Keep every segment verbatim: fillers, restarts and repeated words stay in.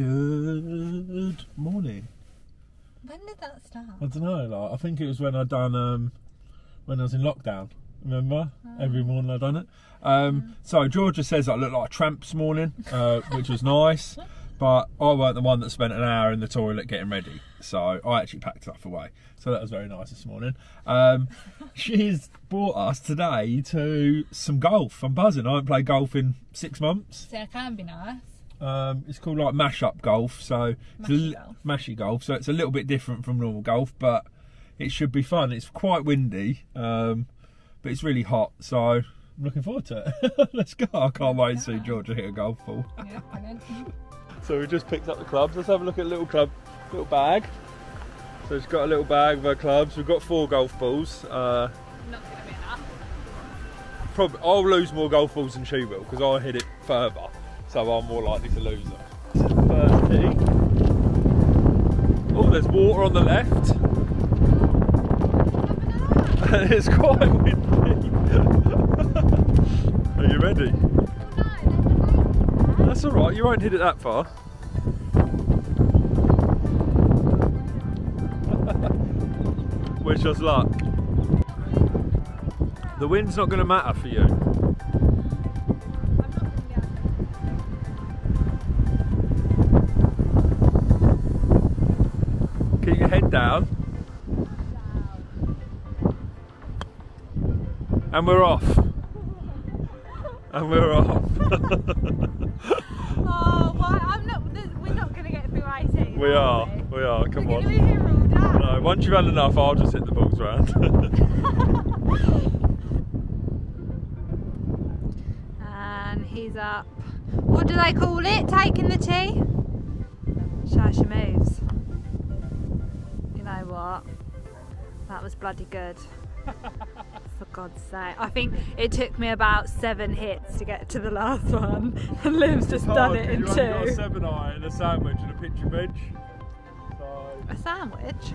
Good morning. When did that start? I don't know. Like, I think it was when I done um, when I was in lockdown. Remember, oh. Every morning I done it. Um, yeah. So Georgia says I look like a tramp this morning, uh, which was nice. But I weren't the one that spent an hour in the toilet getting ready, so I actually packed stuff away. So that was very nice this morning. Um, she's brought us today to some golf. I'm buzzing. I haven't played golf in six months. So it can be nice. Um, it's called like mash-up golf, so it's mashy, golf. mashy golf. So it's a little bit different from normal golf, but it should be fun. It's quite windy, um, but it's really hot. So. I'm looking forward to it. Let's go. I can't wait to see Georgia hit a golf ball. Yeah, brilliant. So we just picked up the clubs. Let's have a look at a little club, little bag. So it's got a little bag of our clubs. We've got four golf balls. Uh, Not going to be enough. Probably, I'll lose more golf balls than she will because I hit it further. So I'm more likely to lose them. This is the first tee. Oh, there's water on the left. And it's quite windy. Are you ready? That's alright, you won't hit it that far. Wish us luck. The wind's not going to matter for you. Keep your head down. And we're off. And we're off. Oh, well, I'm not, we're not going to get through eighteen. We are, we, we are, come we're on. We're going to be here all day. No, once you've had enough, I'll just hit the balls round. And he's up. What do they call it? Taking the tee? Shasha moves. You know what? That was bloody good. For God's sake. I think it took me about seven hits to get to the last one. And Liv's just oh, done it in two. Got a seven eye and a sandwich and a pitch of veg. So, a sandwich?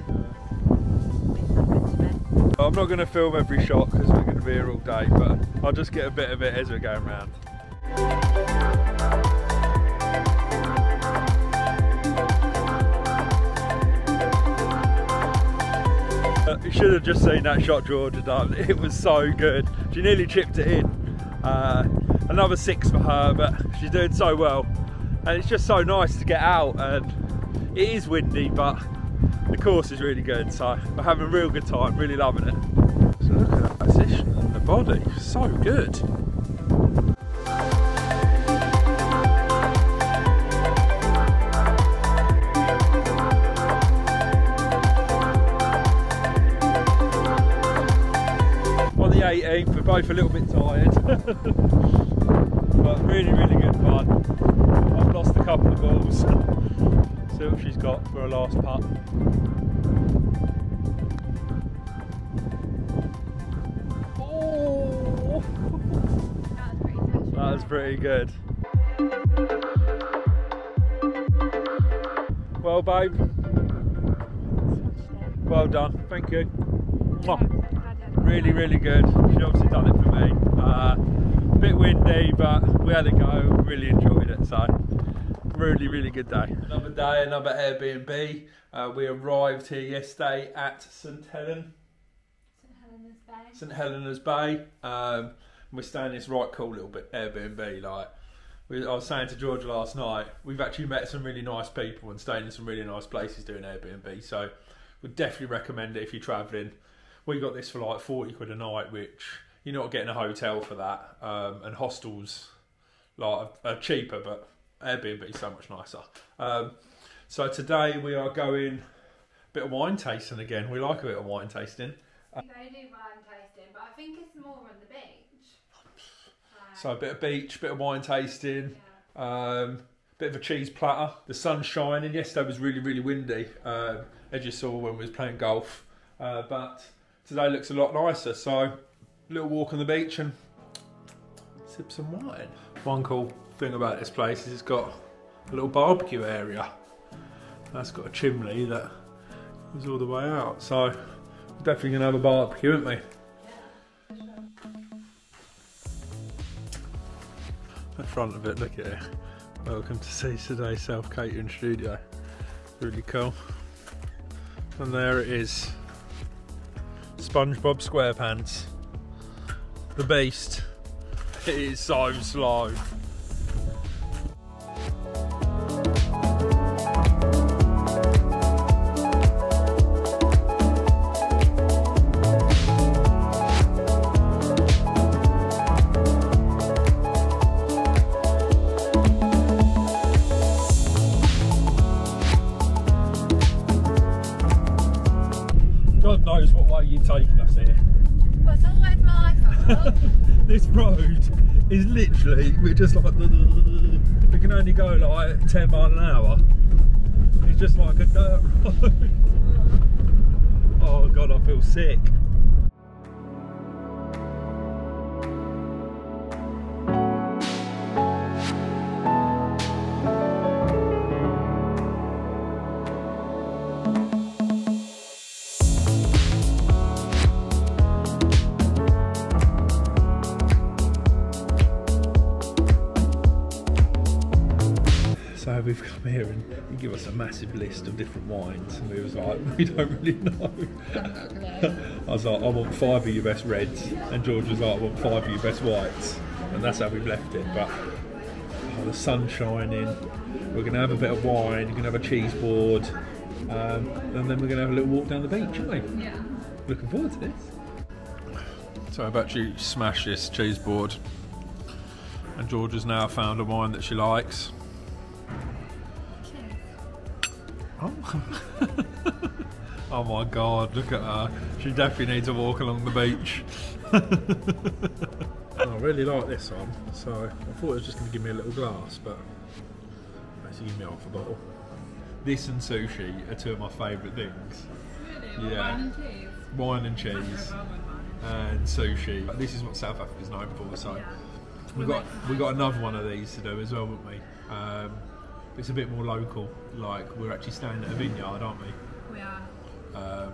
Yeah. I'm not going to film every shot because we're going to be here all day, but I'll just get a bit of it as we're going round. You should have just seen that shot Georgia done. It was so good. She nearly chipped it in. Uh, another six for her, but she's doing so well. And it's just so nice to get out. And it is windy, but the course is really good. So we're having a real good time, really loving it. So look at that position and the body, so good. eighteenth, we're both a little bit tired, but really, really good fun. I've lost a couple of balls. See what she's got for her last putt. Oh, that was pretty special. That was pretty good. Well, babe. Well done. Thank you. Mwah. Really, really good. She'd obviously done it for me. Uh, a bit windy, but we had a go. Really enjoyed it. So, really, really good day. Another day, another Airbnb. Uh, we arrived here yesterday at St Helen. St Helena's Bay. St Helena's Bay. Um, we're staying in this right cool little bit Airbnb. Like we, I was saying to Georgia last night, we've actually met some really nice people and stayed in some really nice places doing Airbnb. So, would definitely recommend it if you're travelling. We got this for like forty quid a night, which you're not getting a hotel for that. Um, and hostels like are cheaper, but Airbnb is so much nicer. Um, so today we are going a bit of wine tasting again. We like a bit of wine tasting. They do wine tasting, but I think it's more on the beach. Like, so a bit of beach, bit of wine tasting, yeah. um, bit of a cheese platter. The sun's shining. Yesterday was really, really windy, uh, as you saw when we was playing golf. Uh, but today looks a lot nicer, so a little walk on the beach and sip some wine. One cool thing about this place is it's got a little barbecue area. That's got a chimney that goes all the way out, so we're definitely going to have a barbecue, aren't we? In front of it, look at it. Welcome to see today's self-catering studio. Really cool. And there it is. SpongeBob SquarePants. The beast. It is so slow. God knows what way you're taking us here. Well, it's always my fault. This road is literally, we're just like, we can only go like ten miles an hour. It's just like a dirt road. Oh God, I feel sick. So we've come here and he gave us a massive list of different wines and we was like, we don't really know. I was like, I want five of your best reds, and George was like, I want five of your best whites, and that's how we've left it. But oh, the sun's shining, we're gonna have a bit of wine, we're gonna have a cheese board, um, and then we're gonna have a little walk down the beach, aren't we? Yeah. Looking forward to this. So I've actually smashed this cheese board, and George has now found a wine that she likes. Oh my God, look at her. She definitely needs a walk along the beach. I really like this one, so I thought it was just going to give me a little glass, but actually give me half a bottle. This and sushi are two of my favourite things. Really? Yeah. Wine and cheese? Wine and cheese. And sushi. But this is what South Africa's known for, so yeah. We've got, we got another one of these to do as well, haven't we? Um, It's a bit more local, like we're actually staying at a vineyard, aren't we? We are. Um,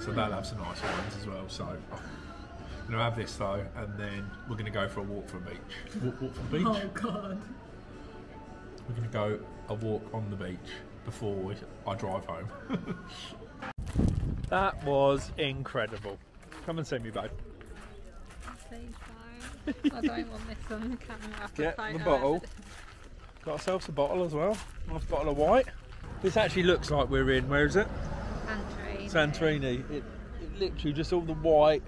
so they'll have some nice wines as well, so I'm going to have this though, and then we're going to go for a walk from the beach. Walk, walk from the beach? Oh God. We're going to go a walk on the beach before we, I drive home. That was incredible. Come and see me, babe. Please don't. I don't want this on the camera. Get the bottle. Got ourselves a bottle as well, nice bottle of white. This actually looks like we're in, where is it? Santorini. Santorini. It, it literally just all the white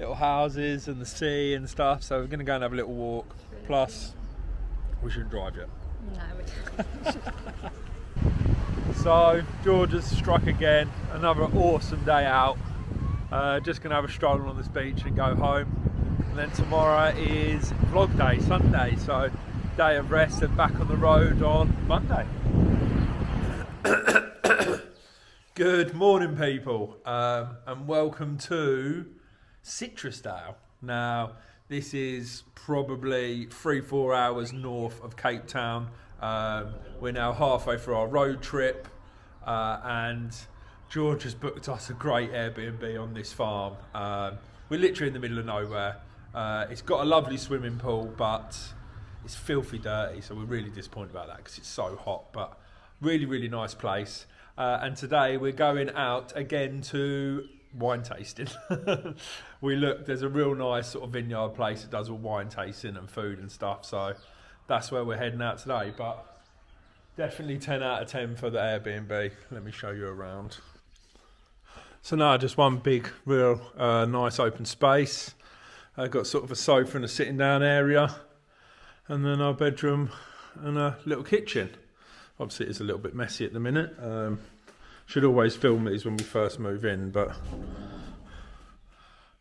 little houses and the sea and stuff, so we're going to go and have a little walk. Plus, we shouldn't drive yet. No, we shouldn't. So, George has struck again, another awesome day out. Uh, just going to have a stroll on this beach and go home. And then tomorrow is vlog day, Sunday, so day of rest and back on the road on Monday. Good morning, people, um, and welcome to Citrusdale. Now, this is probably three, four hours north of Cape Town. Um, we're now halfway through our road trip, uh, and George has booked us a great Airbnb on this farm. Um, we're literally in the middle of nowhere. Uh, it's got a lovely swimming pool, but it's filthy dirty, so we're really disappointed about that because it's so hot, but really, really nice place. Uh, and today we're going out again to wine tasting. We looked, there's a real nice sort of vineyard place that does all wine tasting and food and stuff, so that's where we're heading out today. But definitely ten out of ten for the Airbnb. Let me show you around. So now just one big, real uh, nice open space. I've uh, got sort of a sofa and a sitting down area, and then our bedroom and a little kitchen. Obviously it's a little bit messy at the minute. Um, should always film these when we first move in, but.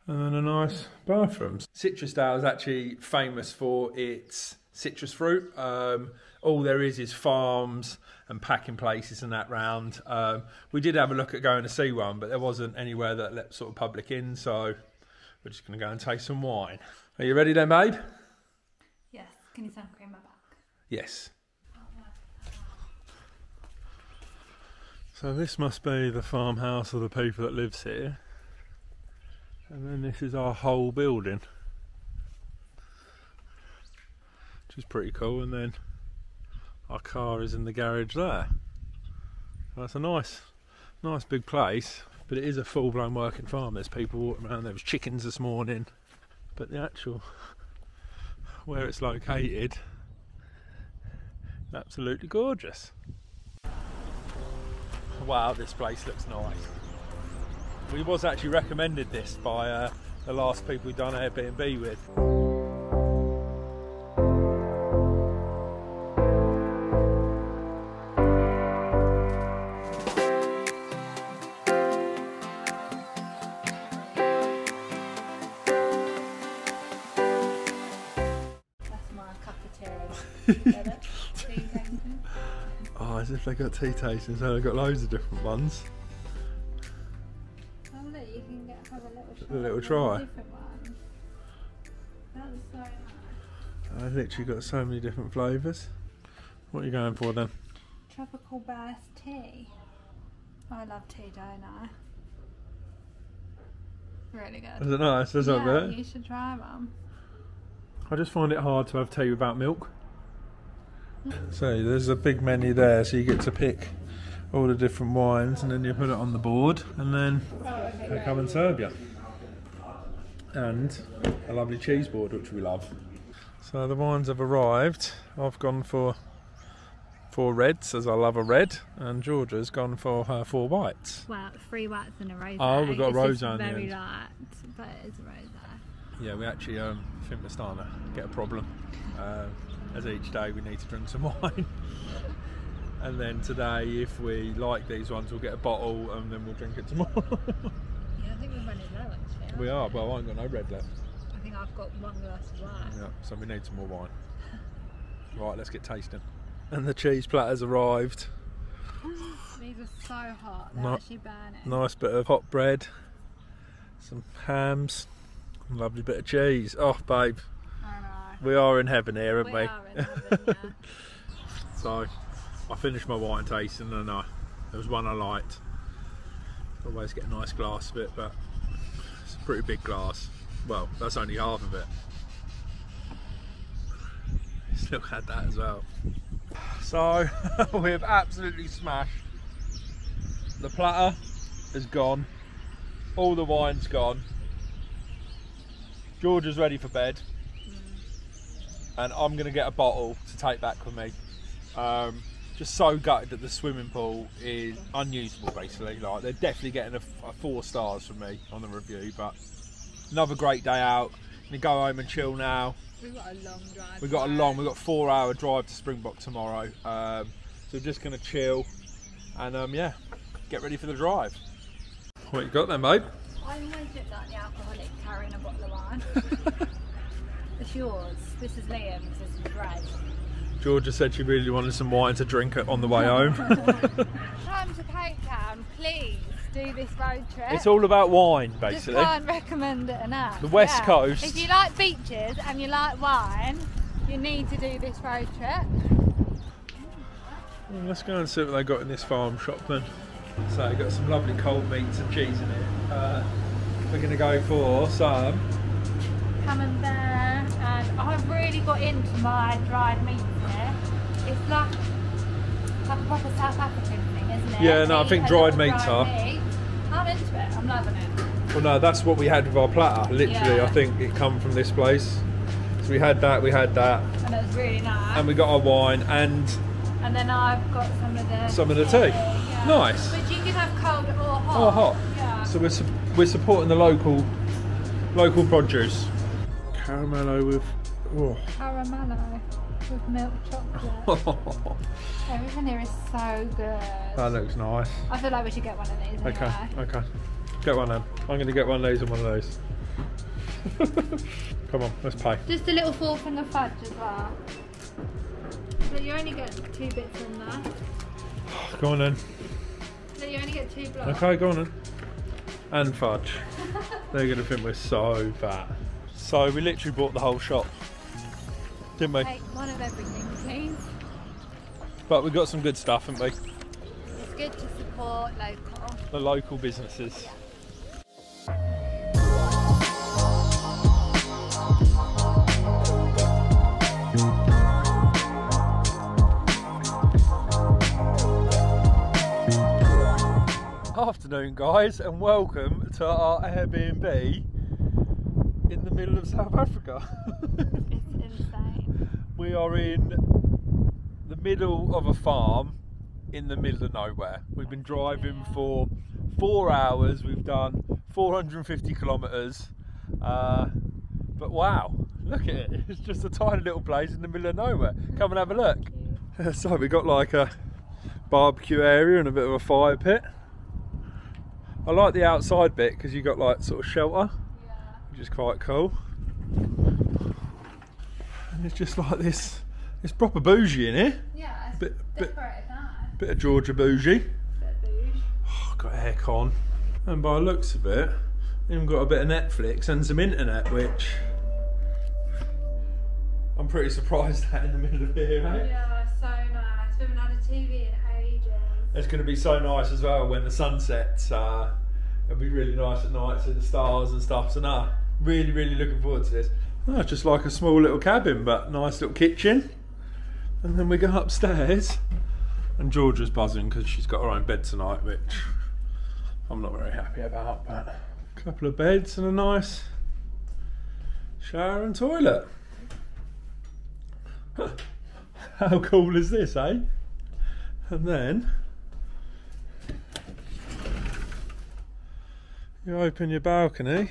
And then a nice bathroom. Citrusdale is actually famous for its citrus fruit. Um, all there is is farms and packing places and that round. Um, we did have a look at going to see one, but there wasn't anywhere that let sort of public in, so we're just gonna go and taste some wine. Are you ready then, babe? Can you sound cream my back? Yes. So this must be the farmhouse of the people that lives here. And then this is our whole building, which is pretty cool. And then our car is in the garage there. So it's a nice, nice big place, but it is a full-blown working farm. There's people walking around. There was chickens this morning, but the actual where it's located, absolutely gorgeous. Wow, this place looks nice. We was actually recommended this by uh, the last people we've done Airbnb with. That's my cafeteria. Oh, as if they got tea tasting, so they've got loads of different ones. Oh look, you can get, have a little try. A little try. A different one. That was so nice. I've literally got so many different flavours. What are you going for then? Tropical Bass tea. I love tea, don't I? Really good. Is it nice? Is yeah, that you should try them. I just find it hard to have tea without milk. So there's a big menu there, so you get to pick all the different wines and then you put it on the board and then they come and serve you. And a lovely cheese board, which we love. So the wines have arrived. I've gone for four reds, as I love a red, and Georgia's gone for her four whites. Well, three whites and a rosé. Oh, we've got a rosé on there. It's very light, but it is a rosé. Yeah, we actually um, think we're starting to get a problem. Uh, as each day we need to drink some wine and then today if we like these ones we'll get a bottle and then we'll drink it tomorrow. Yeah, I think we're running low actually. We are, but I ain't got no red left. I think I've got one glass of wine. Yeah, so we need some more wine. Right, let's get tasting. And the cheese platters arrived. These are so hot, they're actually burning. Nice bit of hot bread, some hams, and a lovely bit of cheese. Oh babe. We are in heaven here, aren't we? We are in heaven, yeah. So, I finished my wine tasting and I, there was one I liked. Always get a nice glass of it, but it's a pretty big glass. Well, that's only half of it. Still had that as well. So, we have absolutely smashed. The platter is gone. All the wine's gone. George is ready for bed. And I'm going to get a bottle to take back with me. Um, just so gutted that the swimming pool is unusable basically. Like they're definitely getting a, a four stars from me on the review, but another great day out. I'm going to go home and chill now. We've got a long drive. We've got a long, we've got a four hour drive to Springbok tomorrow. Um, so we're just going to chill and um, yeah, get ready for the drive. What you got then, babe? I'm no good like the alcoholic carrying a bottle of wine. It's yours. This is Liam's. This is Brad. Georgia said she really wanted some wine to drink on the way home. Come to Cape Town, please do this road trip. It's all about wine, basically. Just can't recommend it enough. The West yeah. Coast. If you like beaches and you like wine, you need to do this road trip. Well, let's go and see what they got in this farm shop then. So they've got some lovely cold meats and cheese in it. Uh, we're going to go for some. Come and bear, and I've really got into my dried meat here. It's like, like a proper South African thing, isn't it? Yeah, no, I think dried meats are. Meat. I'm into it, I'm loving it. Well, no, that's what we had with our platter, literally. Yeah. I think it come from this place. So we had that, we had that. And it was really nice. And we got our wine, and... And then I've got some of the... Some of the tea. Yeah. Nice. But you can have cold or hot. Or hot. Yeah. So we're, su we're supporting the local, local produce. Caramello with oh. Caramello with milk chocolate. Everything here is so good. That looks nice. I feel like we should get one of these. Okay, anyway. Okay. Get one then. I'm going to get one of these and one of those. Come on, let's pay. Just a little four finger fudge as well. So you only get two bits in there. Go on then. So you only get two blocks. Okay, go on then. And fudge. They're going to think we're so fat. So we literally bought the whole shop, didn't we? Take one of everything, please. But we got some good stuff, haven't we? It's good to support local. The local businesses. Yeah. Afternoon guys, and welcome to our Airbnb in the middle of South Africa. It's insane. We are in the middle of a farm in the middle of nowhere. We've been driving for four hours, we've done four hundred fifty kilometers, uh, but wow, look at it, it's just a tiny little place in the middle of nowhere. Come and have a look. So we got like a barbecue area and a bit of a fire pit. I like the outside bit because you got like sort of shelter, yeah, which is quite cool. And it's just like this, it's proper bougie in here. Yeah, it's bit, bit, bit of Georgia bougie. Bit bougie. Oh, got aircon. And by the looks of it, even got a bit of Netflix and some internet, which I'm pretty surprised at in the middle of here, right? Yeah, so nice. We haven't had a T V in ages. It's going to be so nice as well when the sun sets. Uh, it'll be really nice at night, see the stars and stuff. So, no, really, really looking forward to this. Oh, just like a small little cabin, but nice little kitchen. And then we go upstairs. And Georgia's buzzing because she's got her own bed tonight, which I'm not very happy about. But a couple of beds and a nice shower and toilet. How cool is this, eh? And then you open your balcony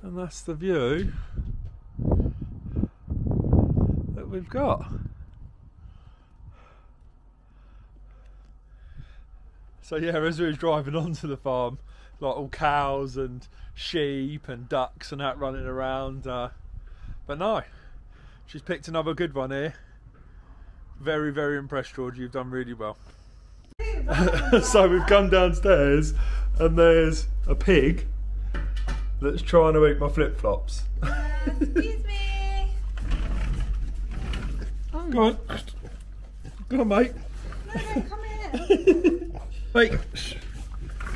and that's the view that we've got. So yeah, as we were driving onto the farm, like all cows and sheep and ducks and that running around, uh, but no, she's picked another good one here. Very, very impressed, George, you've done really well. So we've come downstairs and there's a pig that's trying to eat my flip-flops. Uh, excuse me. Oh. Go on. Go on, mate. No, no, come here. Mate,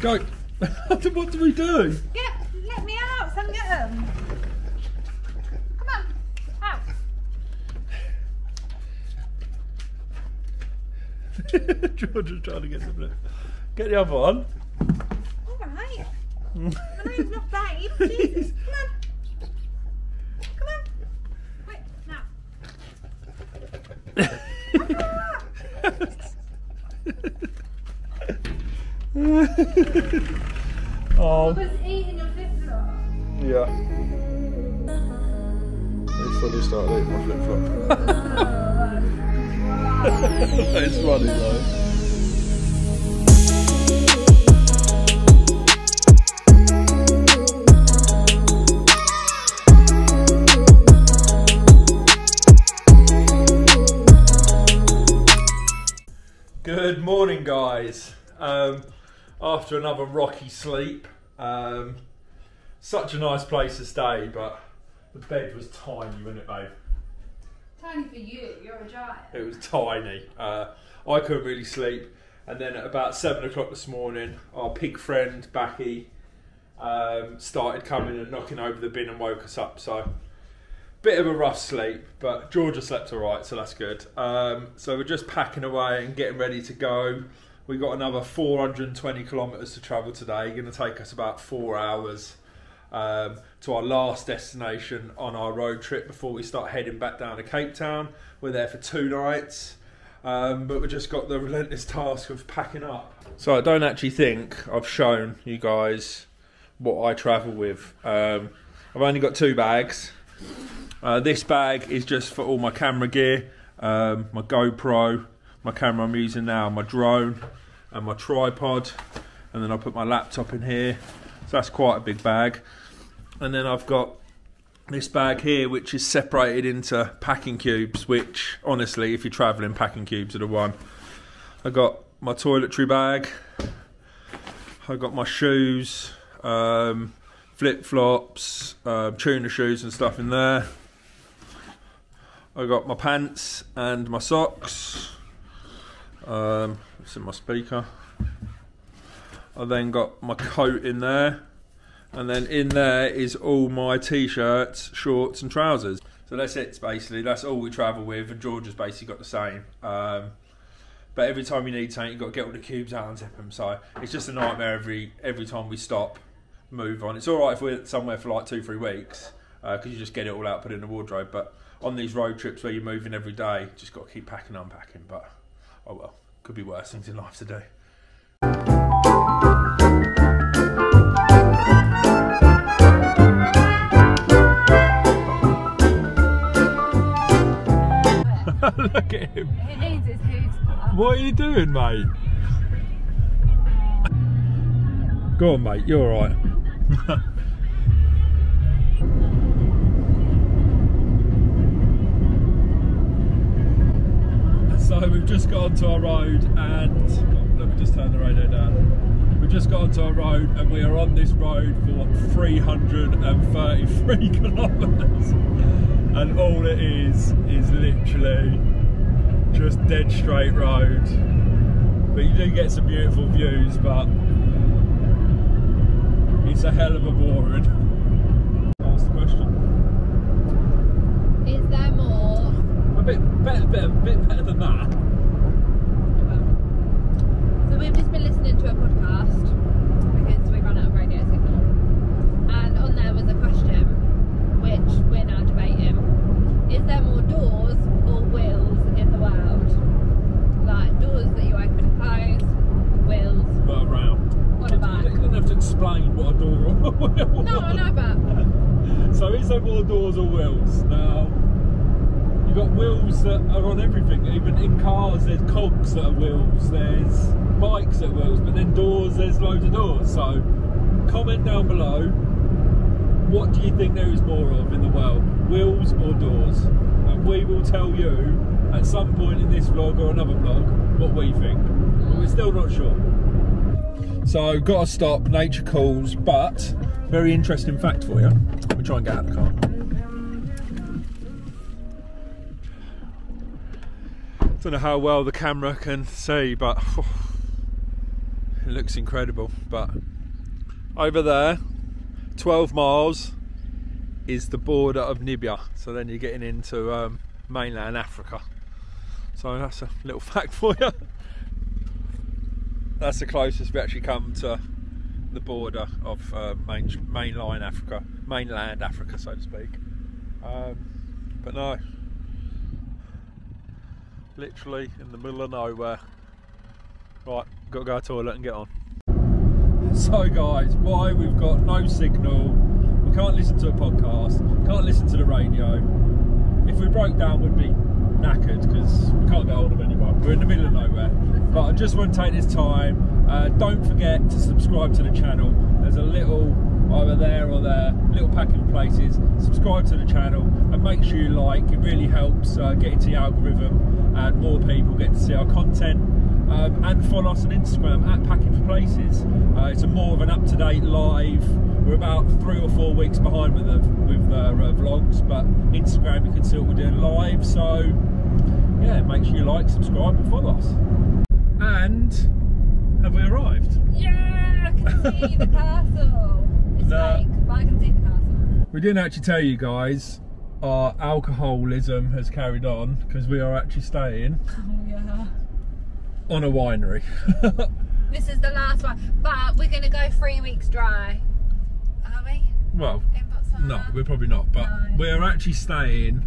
go. What do we do? Get, let me out, son, get him. Come on, out. George is trying to get the blue. Get the other one. Alright. My name's not Dave. Jesus. Come on. Come on. Wait, now. Oh. I was eating a flip flop. Yeah. They fully started eating my flip flop. That is funny though. Good morning, guys. Um, after another rocky sleep, um, such a nice place to stay, but the bed was tiny, wasn't it, babe? Tiny for you, you're a giant. It was tiny. Uh, I couldn't really sleep, and then at about seven o'clock this morning, our pig friend Backy um, started coming and knocking over the bin and woke us up. So, bit of a rough sleep, but Georgia slept all right, so that's good. Um, so we're just packing away and getting ready to go. We've got another four hundred twenty kilometres to travel today. Going to take us about four hours um, to our last destination on our road trip before we start heading back down to Cape Town. We're there for two nights, um, but we've just got the relentless task of packing up. So I don't actually think I've shown you guys what I travel with. Um, I've only got two bags. Uh, this bag is just for all my camera gear, um, my GoPro, my camera I'm using now, my drone and my tripod, and then I'll put my laptop in here, so that's quite a big bag. And then I've got this bag here which is separated into packing cubes, which honestly if you're travelling, packing cubes are the one. I got my toiletry bag, I got my shoes, um, flip-flops, uh, tuna shoes and stuff in there. I got my pants and my socks. Um, it's in my speaker. I then got my coat in there, and then in there is all my t-shirts, shorts and trousers. So that's it basically, that's all we travel with, and Georgia's basically got the same. Um, but every time you need something, you've got to get all the cubes out and zip them. So it's just a nightmare every every time we stop, move on. It's all right if we're somewhere for like two, three weeks, because uh, you just get it all out, put it in the wardrobe. But on these road trips where you're moving every day, just got to keep packing and unpacking. But oh well, could be worse things in life to do. Look at him. He needs his hooves put up. What are you doing, mate? Go on, mate, you're all right. So we've just got onto our road and... Let me just turn the radio down. We've just got onto our road and we are on this road for three hundred and thirty-three kilometres. And all it is, is literally just dead straight road. But you do get some beautiful views, but it's a hell of a boring. Ask the question. Is there more? A bit better, better, bit better than that. So we've just been listening to a podcast because we ran out of radio signal. And on there was a question, which we're now debating. Is there more doors or wills in the world? Like doors that you open and close, wills. But around. What about? You don't have to explain what a door or a will. No, I know, but. So is there more doors or wills? Now, you've got wills that are on everything. Even in cars, there's cogs that are wills, there's bikes that are wills, but then doors, there's loads of doors. So comment down below. What do you think there is more of in the world? Wills or doors? And we will tell you at some point in this vlog or another vlog what we think. But we're still not sure. So, gotta stop, nature calls, but very interesting fact for you. We'll try and get out of the car. Don't know how well the camera can see, but oh, it looks incredible. But over there, twelve miles is the border of Namibia, so then you're getting into um, mainland Africa. So that's a little fact for you. That's the closest we actually come to the border of uh, main, mainline Africa, mainland Africa, so to speak. Um, but no, literally in the middle of nowhere. Right, got to go to the toilet and get on. So guys, why we've got no signal, we can't listen to a podcast, can't listen to the radio. If we broke down we'd be knackered because we can't get hold of anyone, we're in the middle of nowhere. But I just want to take this time, uh, don't forget to subscribe to the channel. There's a little, either there or there, little packing places. Subscribe to the channel and make sure you like, it really helps uh, get into the algorithm and more people get to see our content. Um, and follow us on Instagram at Packing For Places. Uh, it's a more of an up-to-date live. We're about three or four weeks behind with the, with the uh, vlogs, but Instagram you can see what we're doing live. So yeah, make sure you like, subscribe, and follow us. And have we arrived? Yeah, I can see the castle. It's nah. Like, but I can see the castle. We didn't actually tell you guys. Our alcoholism has carried on because we are actually staying. Oh yeah. On a winery. This is the last one, but we're going to go three weeks dry, are we? Well, in Botswana? No, we're probably not, but no. We're actually staying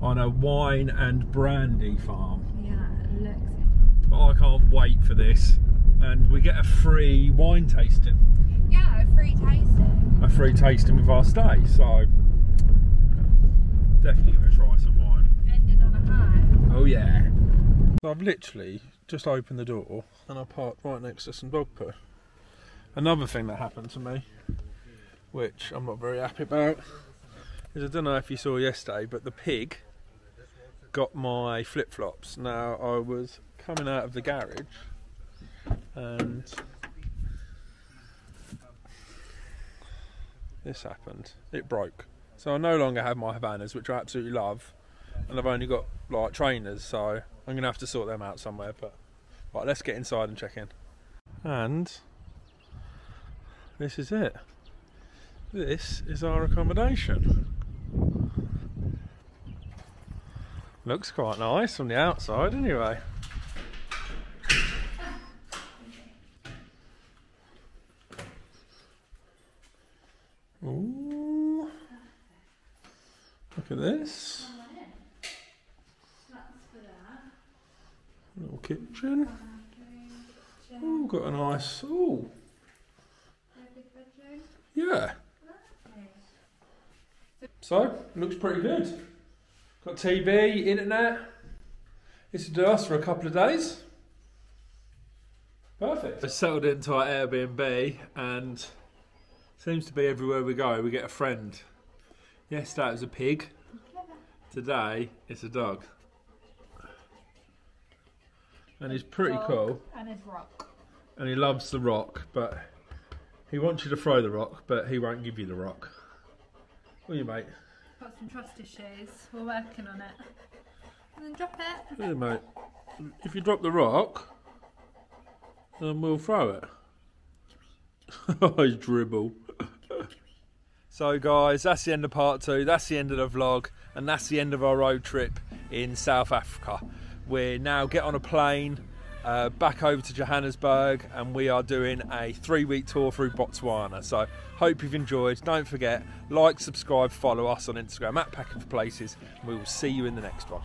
on a wine and brandy farm. Yeah, it looks it. But I can't wait for this, and we get a free wine tasting. Yeah, a free tasting. A free tasting with our stay, so definitely going to try some wine. Ending on a high. Oh yeah. So I've literally just opened the door and I parked right next to some dog poo. Another thing that happened to me, which I'm not very happy about, is I don't know if you saw yesterday, but the pig got my flip-flops. Now I was coming out of the garage and this happened. It broke. So I no longer have my Havaianas, which I absolutely love, and I've only got like trainers, so I'm gonna have to sort them out somewhere, but right, let's get inside and check in. And this is it. This is our accommodation. Looks quite nice from the outside anyway. Look at this. Little kitchen. Oh, got a nice. Oh. Yeah. So, looks pretty good. Got T V, internet. It's to do us for a couple of days. Perfect. I settled into our Airbnb and seems to be everywhere we go we get a friend. Yesterday it was a pig. Today it's a dog. And he's pretty cool. And his rock. And he loves the rock, but he wants you to throw the rock, but he won't give you the rock. What are you, mate? Got some trust issues. We're working on it. And then drop it. Yeah, mate. If you drop the rock, then we'll throw it. Oh, he's dribble. So guys, that's the end of part two. That's the end of the vlog, and that's the end of our road trip in South Africa. We now get on a plane uh, back over to Johannesburg, and we are doing a three-week tour through Botswana. So hope you've enjoyed. Don't forget, like, subscribe, follow us on Instagram at Packing For Places. We will see you in the next one.